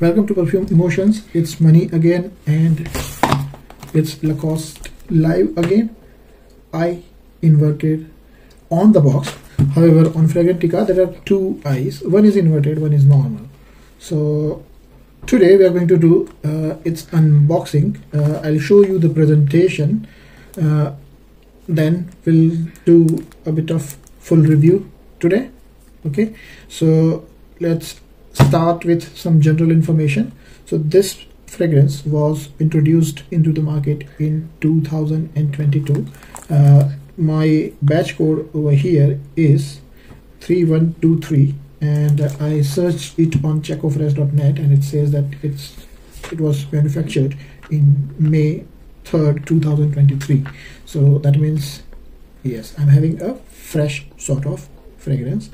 Welcome to Perfume Emotions. It's Mani again and it's Lacoste live again. I inverted on the box. However, on Fragrantica there are two eyes. One is inverted, one is normal. So today we are going to do its unboxing. I'll show you the presentation. Then we'll do a bit of full review today. Okay, so let's start with some general information. So this fragrance was introduced into the market in 2022. My batch code over here is 3123 and I searched it on checkofresh.net and it says that it was manufactured in May 3rd 2023. So that means yes, I'm having a fresh sort of fragrance.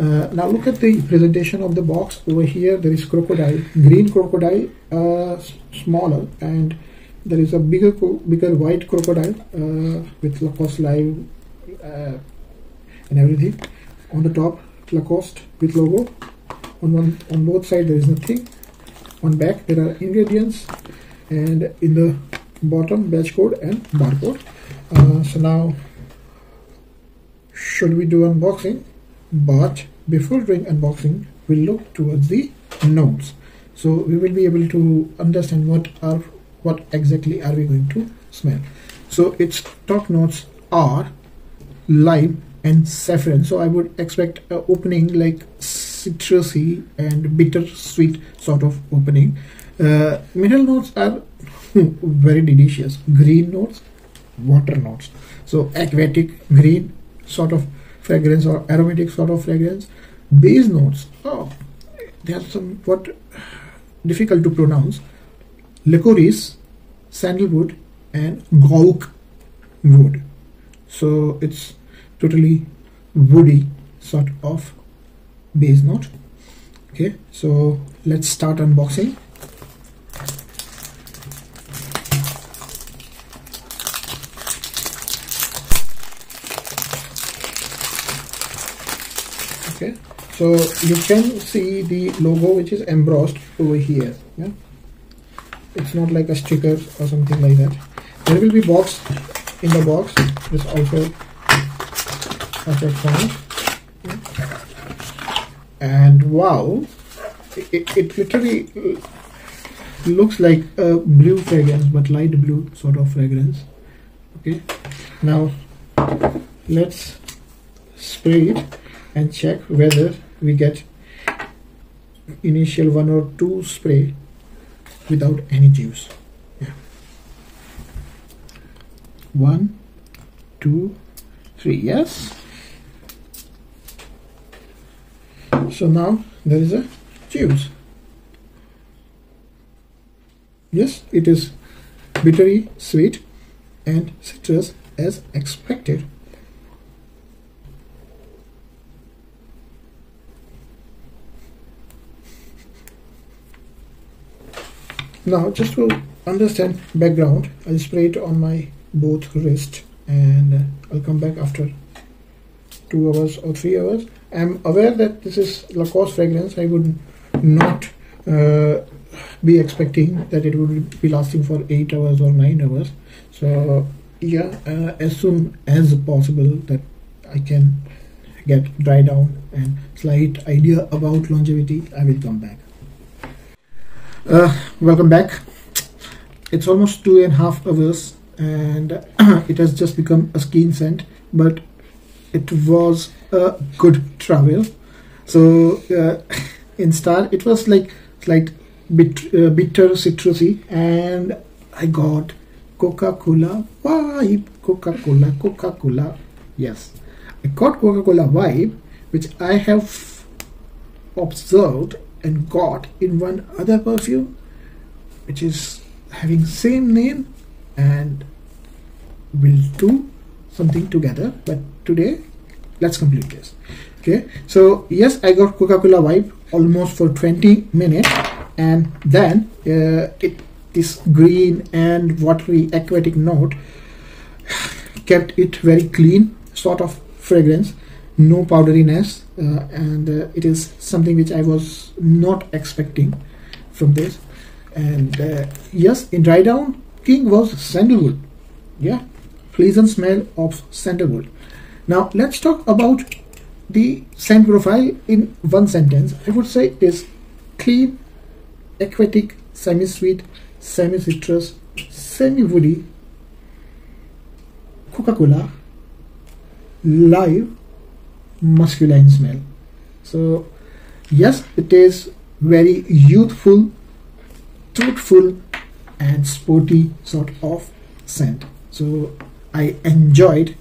Now look at the presentation of the box. Over here there is crocodile, green crocodile, smaller, and there is a bigger white crocodile with Lacoste live and everything. On the top, Lacoste with logo. On both sides there is nothing. On back there are ingredients, and in the bottom batch code and barcode. So now should we do unboxing? But before doing unboxing, we'll look towards the notes, so we will be able to understand what exactly are we going to smell. So its top notes are lime and saffron, so I would expect an opening like citrusy and bitter sweet sort of opening. Middle notes are very delicious, green notes, water notes, so aquatic green sort of fragrance or aromatic sort of fragrance. Base notes, oh, they are somewhat difficult to pronounce: licorice, sandalwood and gauk wood. So it's totally woody sort of base note. Okay, so let's start unboxing. Okay, so you can see the logo which is embossed over here. Yeah, it's not like a sticker or something like that. There will be box in the box. This also a found. Yeah. And wow, it literally looks like a blue fragrance, but light blue sort of fragrance. Okay, now let's spray it and check whether we get initial one or two spray without any juice. Yeah. 1, 2, 3, yes. So now there is a juice. Yes, it is bittery, sweet and citrus as expected. Now, just to understand background, I'll spray it on my both wrist and I'll come back after 2 hours or 3 hours. I'm aware that this is Lacoste fragrance. I would not be expecting that it would be lasting for 8 hours or 9 hours. So yeah, as soon as possible that I can get dry down and slight idea about longevity, I will come back. Welcome back. It's almost 2.5 hours and it has just become a skin scent, but it was a good travel. So in style it was like bitter citrusy, and I got Coca-Cola vibe. Coca-Cola, yes, I got Coca-Cola vibe, which I have observed and got in one other perfume which is having same name, and we'll do something together, but today let's complete this. Okay, so yes, I got Coca-Cola vibe almost for 20 minutes, and then this green and watery aquatic note kept it very clean sort of fragrance, no powderiness, and it is something which I was not expecting from this. And yes, in dry down, king was sandalwood. Yeah, pleasant smell of sandalwood. Now let's talk about the scent profile in one sentence. I would say it is clean, aquatic, semi-sweet, semi-citrus, semi-woody, Coca-Cola, live, masculine smell. So yes, it is very youthful, truthful and sporty sort of scent. So I enjoyed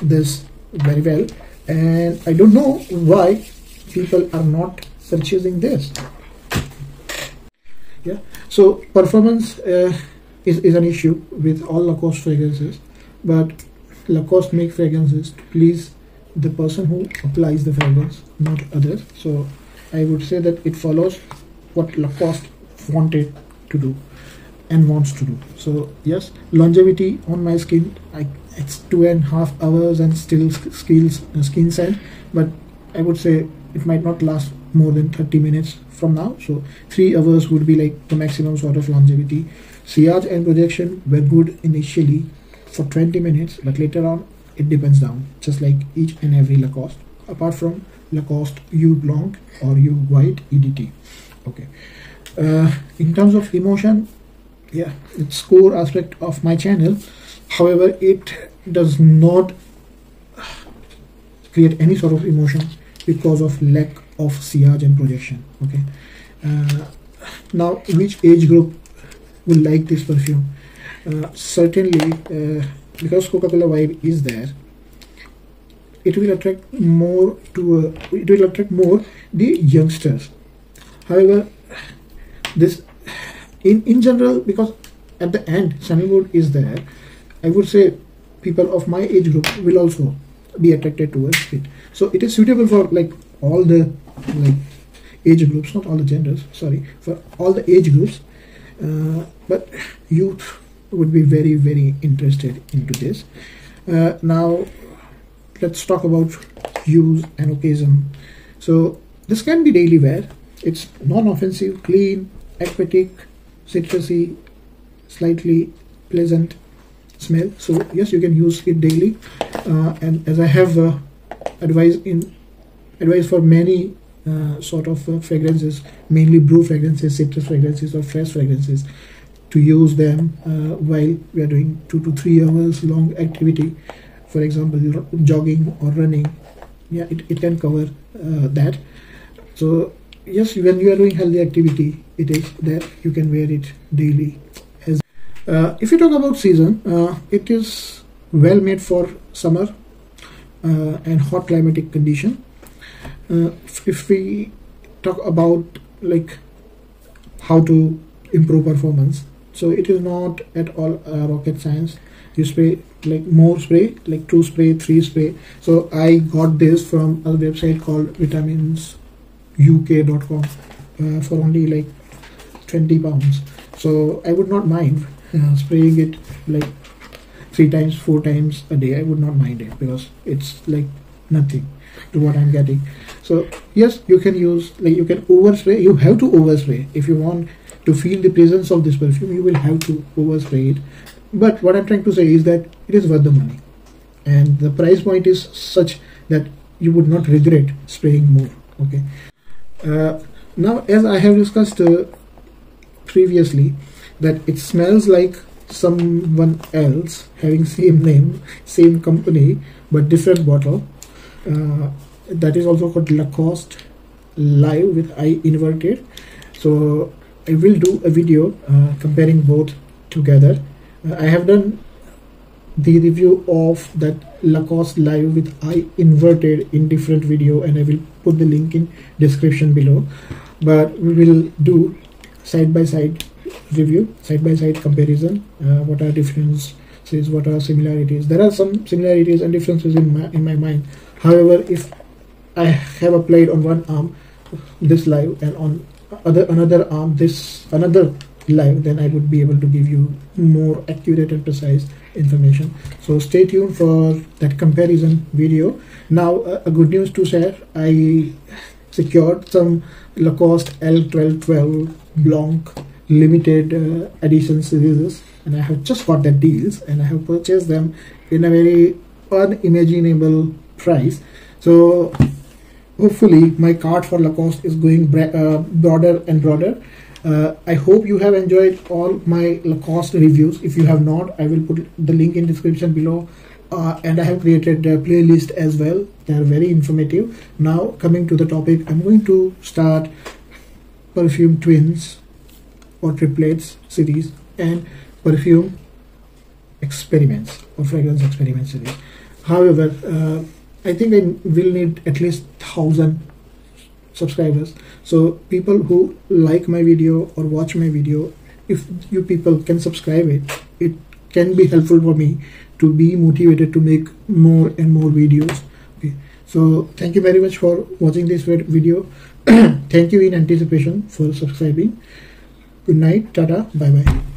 this very well, and I don't know why people are not purchasing this. Yeah, so performance is an issue with all Lacoste fragrances, but Lacoste make fragrances to please the person who applies the fragrance, not others. So I would say that it follows what Lacoste wanted to do and wants to do. So yes, longevity on my skin, it's 2.5 hours and still skin scent, but I would say it might not last more than 30 minutes from now. So 3 hours would be like the maximum sort of longevity. Sillage and projection were good initially for 20 minutes, but later on it depends down, just like each and every Lacoste, apart from Lacoste U Blanc or U White EDT. Okay, in terms of emotion, yeah, it's core aspect of my channel. However, it does not create any sort of emotion because of lack of sillage and projection. Okay, now which age group will like this perfume? Certainly, because Coca-Cola vibe is there, it will attract more to the youngsters. However, this in general, because at the end sandalwood is there, I would say people of my age group will also be attracted towards it. So it is suitable for like all the age groups, not all the genders, sorry, for all the age groups. But youth would be very, very interested into this. Now let's talk about use and occasion. So this can be daily wear. It's non-offensive, clean, aquatic, citrusy, slightly pleasant smell. So yes, you can use it daily, and as I have advice for many sort of fragrances, mainly brew fragrances, citrus fragrances or fresh fragrances, to use them while we are doing 2 to 3 hours long activity, for example jogging or running. Yeah, it can cover that. So yes, when you are doing healthy activity, it is that you can wear it daily. If you talk about season, it is well made for summer and hot climatic condition. If we talk about like how to improve performance, so it is not at all rocket science. You spray like more spray, like 2 spray, 3 spray. So I got this from a website called vitaminsuk.com for only like 20 pounds. So I would not mind spraying it like 3 times, 4 times a day. I would not mind it because it's like nothing to what I'm getting. So yes, you can use, like you can overspray. You have to overspray if you want to feel the presence of this perfume. You will have to overspray it. But what I'm trying to say is that it is worth the money, and the price point is such that you would not regret spraying more. Okay. Now, as I have discussed previously, that it smells like someone else having same name, same company, but different bottle. That is also called Lacoste Live with I inverted. So I will do a video comparing both together. I have done the review of that Lacoste Live with I inverted in different video, and I will put the link in description below. But we will do side by side review, side by side comparison. What are differences, what are similarities? There are some similarities and differences in my mind. However, if I have applied on one arm this live and on another arm this another live, then I would be able to give you more accurate and precise information. So stay tuned for that comparison video. Now a good news to share. I secured some Lacoste L12 12 Blanc limited edition series, and I have just got the deals and I have purchased them in a very unimaginable price. So hopefully my cart for Lacoste is going broader and broader. I hope you have enjoyed all my Lacoste reviews. If you have not, I will put the link in description below, and I have created a playlist as well. They are very informative. Now coming to the topic, I'm going to start perfume twins or triplets series and perfume experiments or fragrance experiment series. However, I think I will need at least 1,000 subscribers. So people who like my video or watch my video, if you people can subscribe it can be helpful for me to be motivated to make more and more videos. Okay, so thank you very much for watching this video. Thank you in anticipation for subscribing. Good night, tata, bye bye.